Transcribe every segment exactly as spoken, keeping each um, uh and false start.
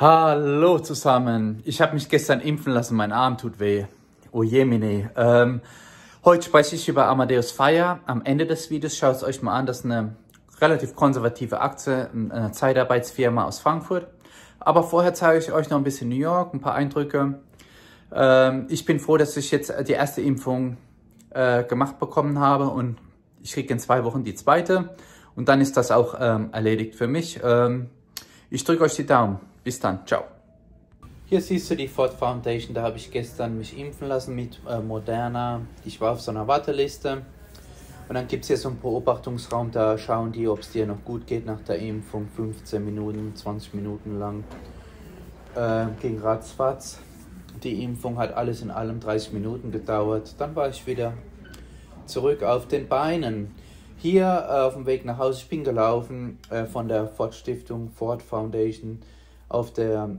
Hallo zusammen, ich habe mich gestern impfen lassen, mein Arm tut weh. Oh je, Mini. Ähm, heute spreche ich über Amadeus Fire. Am Ende des Videos schaut es euch mal an, das ist eine relativ konservative Aktie, eine Zeitarbeitsfirma aus Frankfurt. Aber vorher zeige ich euch noch ein bisschen New York, ein paar Eindrücke. Ähm, ich bin froh, dass ich jetzt die erste Impfung äh, gemacht bekommen habe und ich kriege in zwei Wochen die zweite. Und dann ist das auch ähm, erledigt für mich. Ähm, ich drücke euch die Daumen. Bis dann, ciao. Hier siehst du die Ford Foundation, da habe ich gestern mich impfen lassen mit äh, Moderna. Ich war auf so einer Warteliste und dann gibt es hier so einen Beobachtungsraum, da schauen die, ob es dir noch gut geht nach der Impfung, fünfzehn Minuten, zwanzig Minuten lang äh, ging ratzfatz. Die Impfung hat alles in allem dreißig Minuten gedauert, dann war ich wieder zurück auf den Beinen. Hier äh, auf dem Weg nach Hause, ich bin gelaufen äh, von der Ford Stiftung, Ford Foundation. Auf der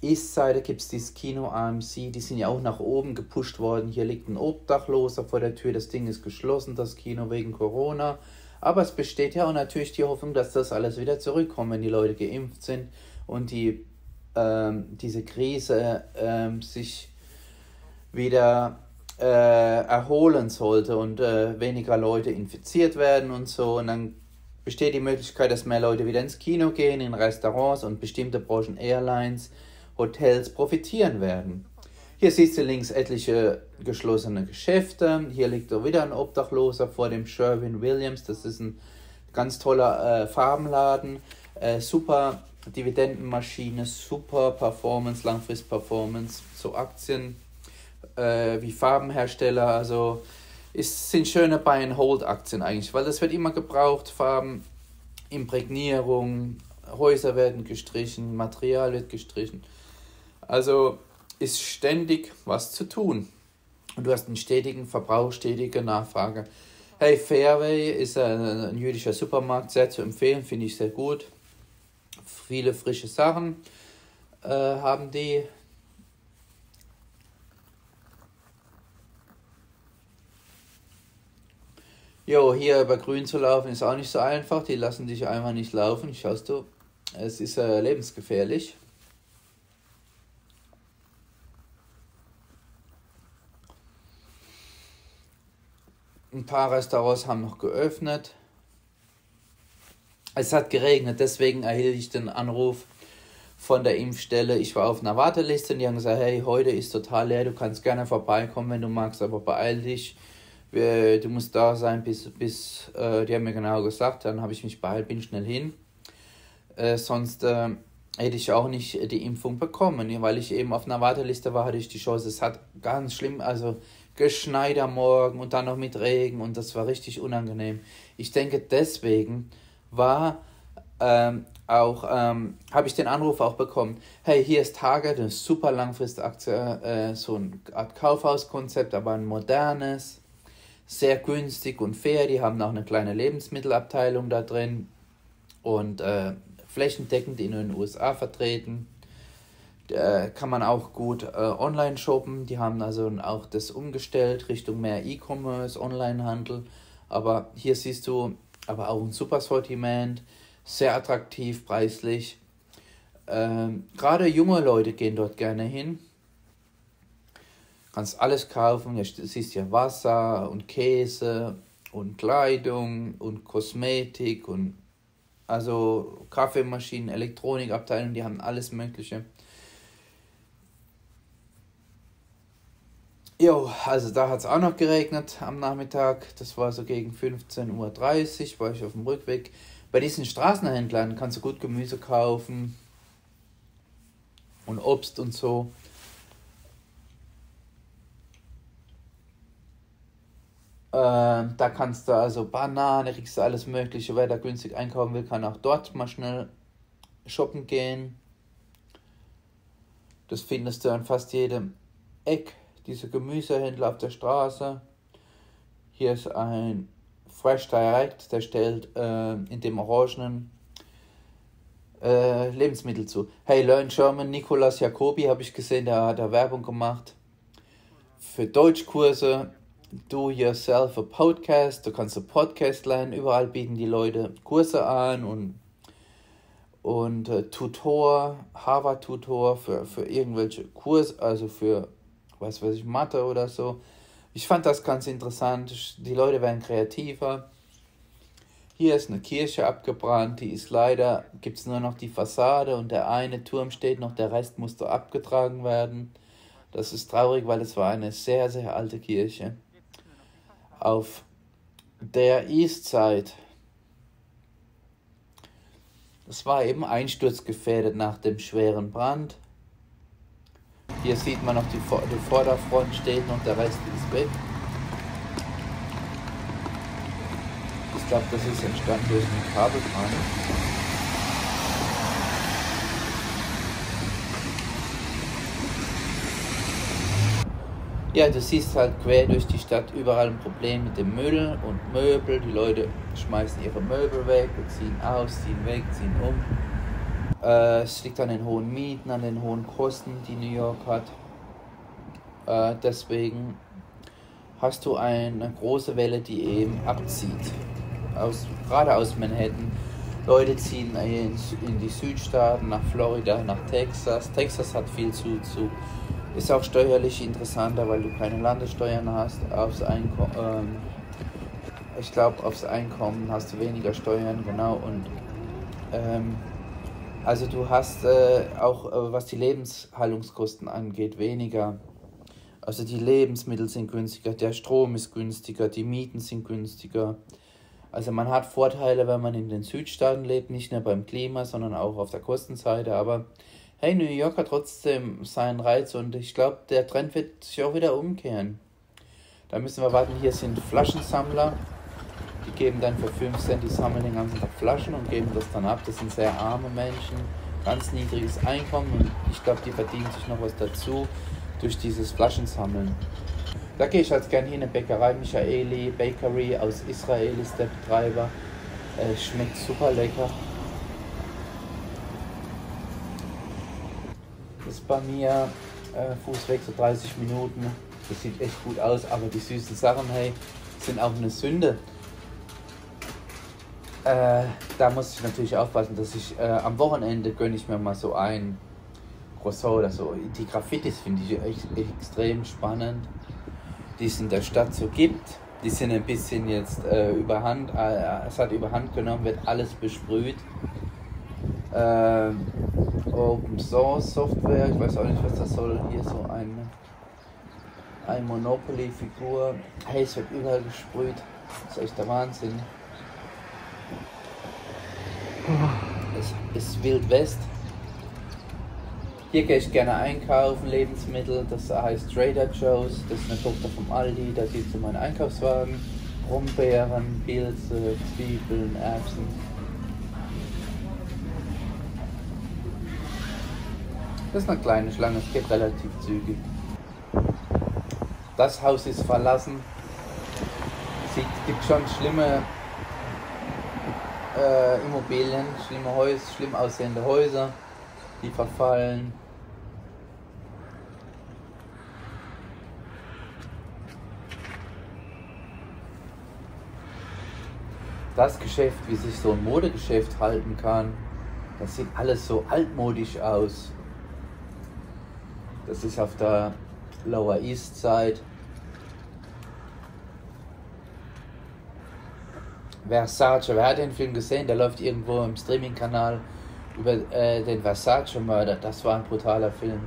Eastseite gibt es dieses Kino A M C, die sind ja auch nach oben gepusht worden. Hier liegt ein Obdachloser vor der Tür, das Ding ist geschlossen, das Kino wegen Corona. Aber es besteht ja auch natürlich die Hoffnung, dass das alles wieder zurückkommt, wenn die Leute geimpft sind und die, ähm, diese Krise ähm, sich wieder äh, erholen sollte und äh, weniger Leute infiziert werden und so. Und dann besteht die Möglichkeit, dass mehr Leute wieder ins Kino gehen, in Restaurants und bestimmte Branchen, Airlines, Hotels profitieren werden. Hier siehst du links etliche geschlossene Geschäfte. Hier liegt auch wieder ein Obdachloser vor dem Sherwin-Williams. Das ist ein ganz toller äh, Farbenladen. Äh, super Dividendenmaschine, super Performance, Langfrist-Performance. So Aktien äh, wie Farbenhersteller, also... Es sind schöne Buy-and-Hold-Aktien eigentlich, weil das wird immer gebraucht, Farben, Imprägnierung, Häuser werden gestrichen, Material wird gestrichen. Also ist ständig was zu tun. Und du hast einen stetigen Verbrauch, stetige Nachfrage. Hey, Fairway ist ein jüdischer Supermarkt, sehr zu empfehlen, finde ich sehr gut. Viele frische Sachen äh, haben die. Jo, hier über Grün zu laufen ist auch nicht so einfach, die lassen dich einfach nicht laufen, schaust du, es ist äh, lebensgefährlich. Ein paar Restaurants haben noch geöffnet. Es hat geregnet, deswegen erhielt ich den Anruf von der Impfstelle. Ich war auf einer Warteliste und die haben gesagt, hey, heute ist total leer, du kannst gerne vorbeikommen, wenn du magst, aber beeil dich. Du musst da sein, bis, bis äh, die haben mir genau gesagt, dann habe ich mich beeilt, bin schnell hin. Äh, sonst äh, hätte ich auch nicht die Impfung bekommen, weil ich eben auf einer Warteliste war, hatte ich die Chance. Es hat ganz schlimm, also geschneit am Morgen und dann noch mit Regen und das war richtig unangenehm. Ich denke, deswegen war ähm, auch, ähm, habe ich den Anruf auch bekommen, hey, hier ist Target, eine super Langfristaktie, äh, so eine Art Kaufhauskonzept, aber ein modernes. Sehr günstig und fair, die haben auch eine kleine Lebensmittelabteilung da drin und äh, flächendeckend in den U S A vertreten. Äh, kann man auch gut äh, online shoppen, die haben also auch das umgestellt Richtung mehr E-Commerce, Onlinehandel. Aber hier siehst du aber auch ein super Sortiment, sehr attraktiv preislich. Äh, Gerade junge Leute gehen dort gerne hin. Kannst alles kaufen, du siehst ja Wasser und Käse und Kleidung und Kosmetik und also Kaffeemaschinen, Elektronikabteilung, die haben alles Mögliche. Jo, also da hat es auch noch geregnet am Nachmittag, das war so gegen fünfzehn Uhr dreißig, war ich auf dem Rückweg. Bei diesen Straßenhändlern kannst du gut Gemüse kaufen und Obst und so. Ähm, da kannst du also Banane, kriegst du alles Mögliche. Wer da günstig einkaufen will, kann auch dort mal schnell shoppen gehen. Das findest du an fast jedem Eck. Diese Gemüsehändler auf der Straße. Hier ist ein Fresh Direct, der stellt äh, in dem orangenen äh, Lebensmittel zu. Hey, Learn German, Nicolas Jacobi habe ich gesehen, der hat da Werbung gemacht für Deutschkurse. Do yourself a podcast, du kannst einen Podcast lernen, überall bieten die Leute Kurse an und, und äh, Tutor, Harvard-Tutor für, für irgendwelche Kurs, also für, was weiß ich, Mathe oder so. Ich fand das ganz interessant, die Leute werden kreativer. Hier ist eine Kirche abgebrannt, die ist leider, gibt es nur noch die Fassade und der eine Turm steht noch, der Rest musste abgetragen werden. Das ist traurig, weil es war eine sehr, sehr alte Kirche. Auf der Eastside. Das war eben einsturzgefährdet nach dem schweren Brand. Hier sieht man noch, die, die Vorderfront steht noch, der Rest ist weg. Ich glaube, das ist entstanden durch einen Kabelbrand. Ja, du siehst halt quer durch die Stadt überall ein Problem mit dem Müll und Möbel. Die Leute schmeißen ihre Möbel weg, ziehen aus, ziehen weg, ziehen um. Äh, es liegt an den hohen Mieten, an den hohen Kosten, die New York hat. Äh, deswegen hast du eine große Welle, die eben abzieht. Aus, gerade aus Manhattan. Leute ziehen in, in die Südstaaten, nach Florida, nach Texas. Texas hat viel zu zu. Ist auch steuerlich interessanter, weil du keine Landessteuern hast. Aufs Einko ähm, ich glaube, aufs Einkommen hast du weniger Steuern, genau. Und ähm, also du hast äh, auch, äh, was die Lebenshaltungskosten angeht, weniger. Also die Lebensmittel sind günstiger, der Strom ist günstiger, die Mieten sind günstiger. Also man hat Vorteile, wenn man in den Südstaaten lebt, nicht nur beim Klima, sondern auch auf der Kostenseite, aber hey, New York hat trotzdem seinen Reiz und ich glaube, der Trend wird sich auch wieder umkehren. Da müssen wir warten, hier sind Flaschensammler. Die geben dann für fünf Cent, die sammeln den ganzen Tag Flaschen und geben das dann ab. Das sind sehr arme Menschen, ganz niedriges Einkommen und ich glaube, die verdienen sich noch was dazu durch dieses Flaschensammeln. Da gehe ich halt gerne hin in eine Bäckerei, Michaeli Bakery aus Israel ist der Betreiber. Äh, schmeckt super lecker. Ist bei mir äh, Fußweg so dreißig Minuten. Das sieht echt gut aus, aber die süßen Sachen, hey, sind auch eine Sünde. Äh, da muss ich natürlich aufpassen, dass ich äh, am Wochenende gönne ich mir mal so ein Croissant oder so. Die Graffitis finde ich echt, echt extrem spannend, die es in der Stadt so gibt. Die sind ein bisschen jetzt äh, überhand, äh, es hat überhand genommen, wird alles besprüht. Äh, Open Source Software, ich weiß auch nicht, was das soll, hier so ein, ein Monopoly-Figur. Hey, es wird überall gesprüht, das ist echt der Wahnsinn. Es ist Wild West. Hier gehe ich gerne einkaufen, Lebensmittel, das heißt Trader Joe's, das ist eine Tochter vom Aldi, da siehst du meinen Einkaufswagen, Brombeeren, Pilze, Zwiebeln, Erbsen. Das ist eine kleine Schlange, es geht relativ zügig. Das Haus ist verlassen. Es gibt schon schlimme äh, Immobilien, schlimme Häuser, schlimm aussehende Häuser, die verfallen. Das Geschäft, wie sich so ein Modegeschäft halten kann, das sieht alles so altmodisch aus. Das ist auf der Lower East Side. Versace, wer hat den Film gesehen? Der läuft irgendwo im Streaming-Kanal über äh, den Versace-Mörder. Das war ein brutaler Film.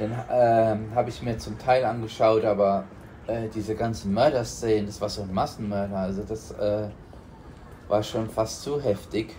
Den ähm, habe ich mir zum Teil angeschaut, aber äh, diese ganzen Mörder-Szenen, das war so ein Massenmörder. Also das äh, war schon fast zu heftig.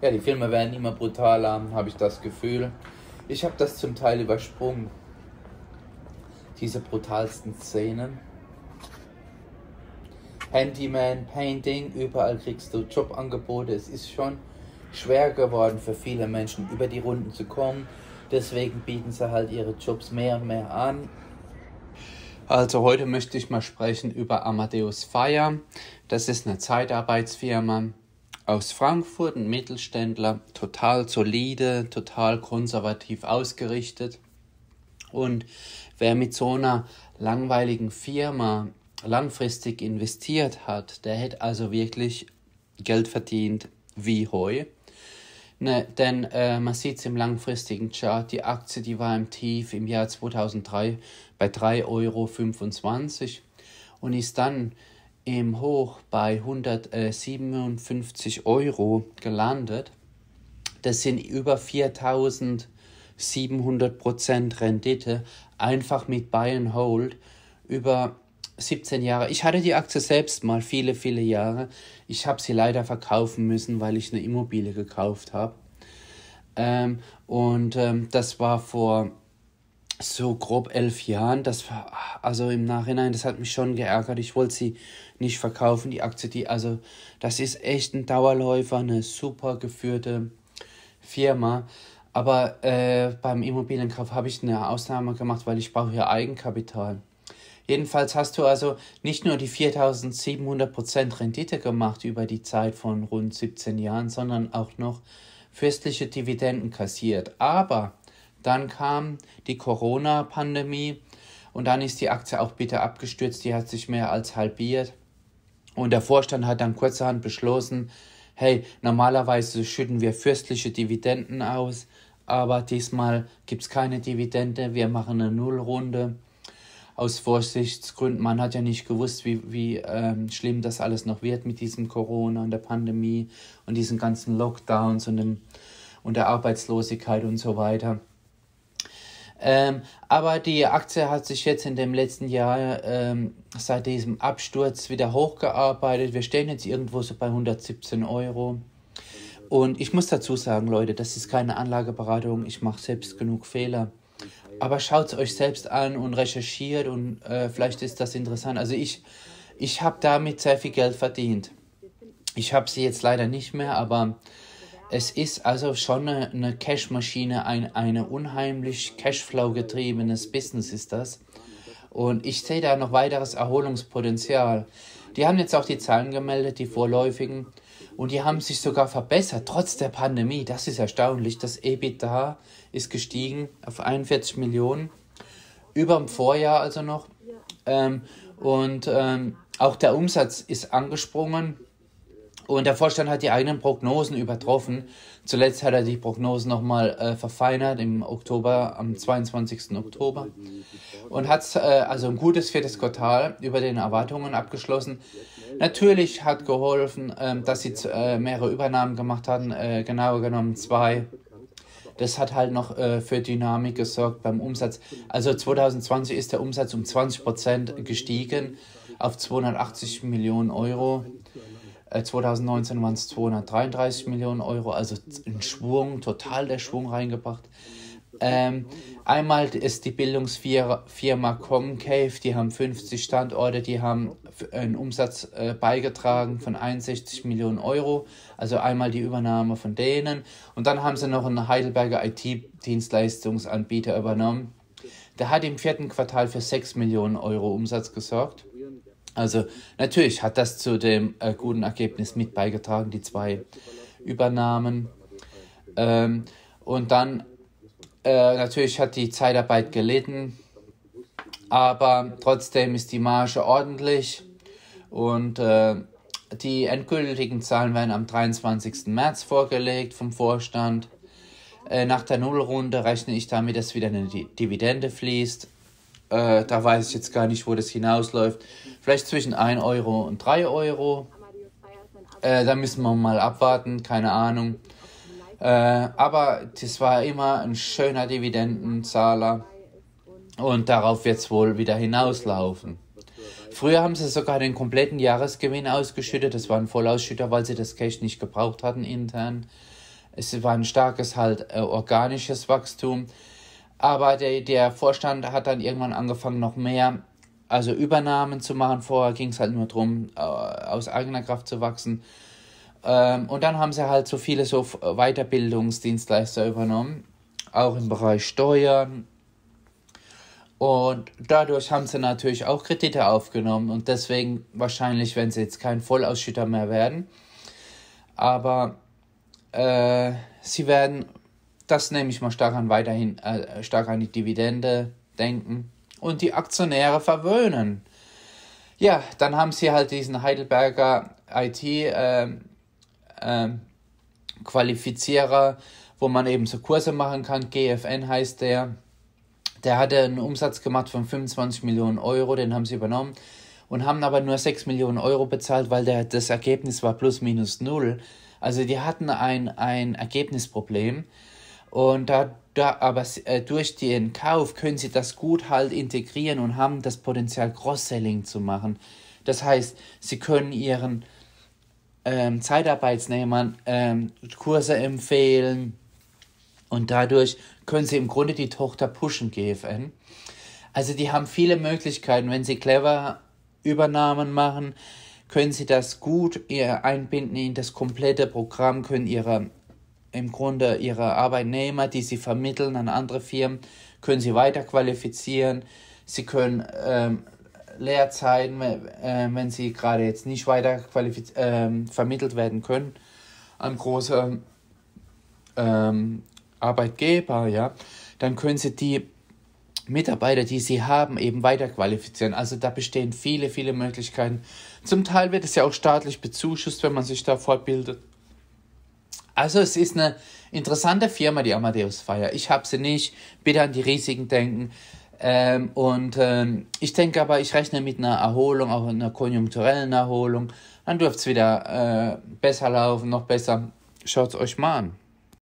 Ja, die Filme werden immer brutaler, habe ich das Gefühl. Ich habe das zum Teil übersprungen, diese brutalsten Szenen. Handyman, Painting, überall kriegst du Jobangebote. Es ist schon schwer geworden für viele Menschen, über die Runden zu kommen. Deswegen bieten sie halt ihre Jobs mehr und mehr an. Also heute möchte ich mal sprechen über Amadeus Fire. Das ist eine Zeitarbeitsfirma aus Frankfurt, ein Mittelständler, total solide, total konservativ ausgerichtet. Und wer mit so einer langweiligen Firma langfristig investiert hat, der hätte also wirklich Geld verdient wie Heu. Ne, denn äh, man sieht es im langfristigen Chart, die Aktie, die war im Tief im Jahr zweitausenddrei bei drei Euro fünfundzwanzig und ist dann im Hoch bei hundertsiebenundfünfzig Euro gelandet. Das sind über viertausendsiebenhundert Prozent Rendite, einfach mit Buy and Hold über siebzehn Jahre. Ich hatte die Aktie selbst mal viele, viele Jahre. Ich habe sie leider verkaufen müssen, weil ich eine Immobilie gekauft habe. Ähm, und ähm, das war vor so grob elf Jahren. Das war, also im Nachhinein, das hat mich schon geärgert. Ich wollte sie nicht verkaufen, die Aktie. Die, also das ist echt ein Dauerläufer, eine super geführte Firma. Aber äh, beim Immobilienkauf habe ich eine Ausnahme gemacht, weil ich brauche ja Eigenkapital. Jedenfalls hast du also nicht nur die viertausendsiebenhundert Prozent Rendite gemacht über die Zeit von rund siebzehn Jahren, sondern auch noch fürstliche Dividenden kassiert. Aber dann kam die Corona-Pandemie und dann ist die Aktie auch bitter abgestürzt, die hat sich mehr als halbiert. Und der Vorstand hat dann kurzerhand beschlossen, hey, normalerweise schütten wir fürstliche Dividenden aus, aber diesmal gibt es keine Dividende, wir machen eine Nullrunde. Aus Vorsichtsgründen, man hat ja nicht gewusst, wie, wie ähm, schlimm das alles noch wird mit diesem Corona und der Pandemie und diesen ganzen Lockdowns und, dem, und der Arbeitslosigkeit und so weiter. Ähm, aber die Aktie hat sich jetzt in dem letzten Jahr ähm, seit diesem Absturz wieder hochgearbeitet. Wir stehen jetzt irgendwo so bei hundertsiebzehn Euro. Und ich muss dazu sagen, Leute, das ist keine Anlageberatung. Ich mache selbst genug Fehler. Aber schaut es euch selbst an und recherchiert und äh, vielleicht ist das interessant. Also ich, ich habe damit sehr viel Geld verdient. Ich habe sie jetzt leider nicht mehr, aber es ist also schon eine, eine Cashmaschine, ein eine unheimlich Cashflow-getriebenes Business ist das. Und ich sehe da noch weiteres Erholungspotenzial. Die haben jetzt auch die Zahlen gemeldet, die vorläufigen. Und die haben sich sogar verbessert, trotz der Pandemie. Das ist erstaunlich. Das EBITDA ist gestiegen auf einundvierzig Millionen, über dem Vorjahr also noch. Ähm, und ähm, auch der Umsatz ist angesprungen. Und der Vorstand hat die eigenen Prognosen übertroffen. Zuletzt hat er die Prognosen nochmal äh, verfeinert im Oktober, am zweiundzwanzigsten Oktober. Und hat äh, also ein gutes viertes Quartal über den Erwartungen abgeschlossen. Natürlich hat geholfen, äh, dass sie äh, mehrere Übernahmen gemacht hatten, äh, genauer genommen zwei. Das hat halt noch äh, für Dynamik gesorgt beim Umsatz. Also zweitausendzwanzig ist der Umsatz um zwanzig Prozent gestiegen auf zweihundertachtzig Millionen Euro. zweitausendneunzehn waren es zweihundertdreiunddreißig Millionen Euro, also ein Schwung, total der Schwung reingebracht. Ähm, einmal ist die Bildungsfirma Comcave, die haben fünfzig Standorte, die haben einen Umsatz äh, beigetragen von einundsechzig Millionen Euro, also einmal die Übernahme von denen. Und dann haben sie noch einen Heidelberger I T-Dienstleistungsanbieter übernommen. Der hat im vierten Quartal für sechs Millionen Euro Umsatz gesorgt. Also natürlich hat das zu dem äh, guten Ergebnis mit beigetragen, die zwei Übernahmen. Ähm, und dann äh, natürlich hat die Zeitarbeit gelitten, aber trotzdem ist die Marge ordentlich. Und äh, die endgültigen Zahlen werden am dreiundzwanzigsten März vorgelegt vom Vorstand. Äh, nach der Nullrunde rechne ich damit, dass wieder eine Dividende fließt. Äh, da weiß ich jetzt gar nicht, wo das hinausläuft. Vielleicht zwischen ein Euro und drei Euro. Äh, da müssen wir mal abwarten, keine Ahnung. Äh, aber das war immer ein schöner Dividendenzahler. Und darauf wird es wohl wieder hinauslaufen. Früher haben sie sogar den kompletten Jahresgewinn ausgeschüttet. Das waren Vollausschütter, weil sie das Cash nicht gebraucht hatten intern. Es war ein starkes, halt äh, organisches Wachstum. Aber der, der Vorstand hat dann irgendwann angefangen, noch mehr also Übernahmen zu machen. Vorher ging es halt nur darum, aus eigener Kraft zu wachsen. Ähm, und dann haben sie halt so viele so Weiterbildungsdienstleister übernommen, auch im Bereich Steuern. Und dadurch haben sie natürlich auch Kredite aufgenommen. Und deswegen wahrscheinlich, wenn sie jetzt kein Vollausschütter mehr werden. Aber äh, sie werden... Das nehme ich mal stark an, weiterhin äh, stark an die Dividende denken und die Aktionäre verwöhnen. Ja, dann haben sie halt diesen Heidelberger I T-Qualifizierer, äh, äh, wo man eben so Kurse machen kann. G F N heißt der. Der hatte einen Umsatz gemacht von fünfundzwanzig Millionen Euro, den haben sie übernommen und haben aber nur sechs Millionen Euro bezahlt, weil der, das Ergebnis war plus minus null. Also die hatten ein, ein Ergebnisproblem und da, da aber äh, durch den Kauf können sie das gut halt integrieren und haben das Potenzial, Cross-Selling zu machen. Das heißt, sie können ihren ähm, Zeitarbeitsnehmern ähm, Kurse empfehlen und dadurch können sie im Grunde die Tochter pushen, G F N. Also die haben viele Möglichkeiten, wenn sie clever Übernahmen machen, können sie das gut einbinden in das komplette Programm, können ihre, im Grunde ihre Arbeitnehmer, die sie vermitteln an andere Firmen, können sie weiterqualifizieren. Sie können ähm, Lehrzeiten, äh, wenn sie gerade jetzt nicht weiter äh, vermittelt werden können, an große ähm, Arbeitgeber, ja, dann können sie die Mitarbeiter, die sie haben, eben weiterqualifizieren. Also da bestehen viele, viele Möglichkeiten. Zum Teil wird es ja auch staatlich bezuschusst, wenn man sich da fortbildet. Also es ist eine interessante Firma, die Amadeus Fire. Ich habe sie nicht. Bitte an die Risiken denken. Ähm, und ähm, ich denke aber, ich rechne mit einer Erholung, auch einer konjunkturellen Erholung. Dann dürfte es wieder äh, besser laufen, noch besser. Schaut es euch mal an.